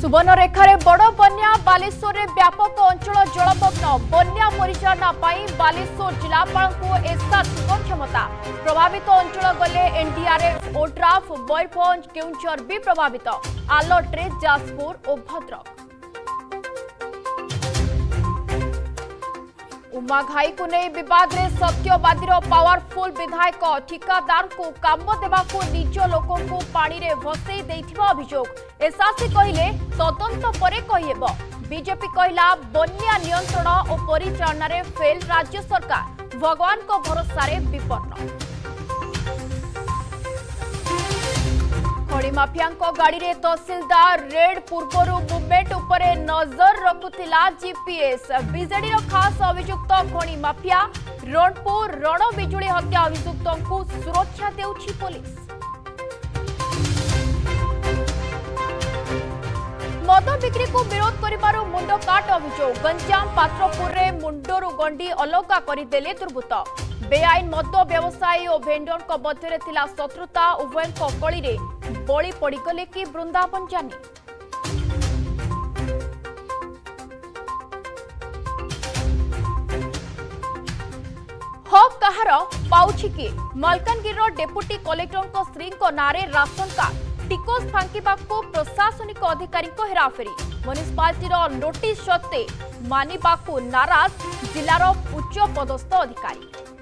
सुवर्णरेखार बड़ बना बालेश्वर में व्यापक अंचल जलमग्न बना परिचालना बालेश्वर जिलापाल को एसा क्षमता प्रभावित अंचल गले एनडीआरएफ ओड्राफ मयूरभंज केउंझर भी प्रभावित आलर्टे जाजपुर और भद्रक। उमा घाई को नहीं बद सत्यवादी पावरफुल विधायक ठिकादार को काम देवा निज लोक को पानी में भसई देथिबा अभियोग एसआरसी कहले तदंत परे कहब। बीजेपी कहला बन्या नियंत्रण और परिचालन रे फेल राज्य सरकार भगवान को भरोसा रे विपन्न। खणी माफिया गाड़ी में तहसिलदार रेड पूर्वर मुवमेंट उपरे नजर रखुला जीपीएस। बीजेडी खास अभियुक्त खणी माफिया रणपुर रणबिजुली हत्या अभियुक्त को सुरक्षा देउछि पुलिस। मद बिक्री को विरोध कर मुंडकाट अभियोग गंजाम पात्रपुर में मुंडरू गंडी अलगा करदेले दुर्बृत्त। बेआईन मद व्यवसायी और भेंडर मध्य शत्रुता उभय कली में बली पड़गले कि वृंदावन जानी। हक कहार पाउछि कि मालकानगिर डेपुटी कलेक्टर स्त्री नारे राशन कार्ड टिकोस फांकिबा को प्रशासनिक अधिकारी हेराफेरी म्युनिसिपालिटी नोटिस सत्ते मानिबा को नाराज जिलार उच्च पदस्थ अधिकारी।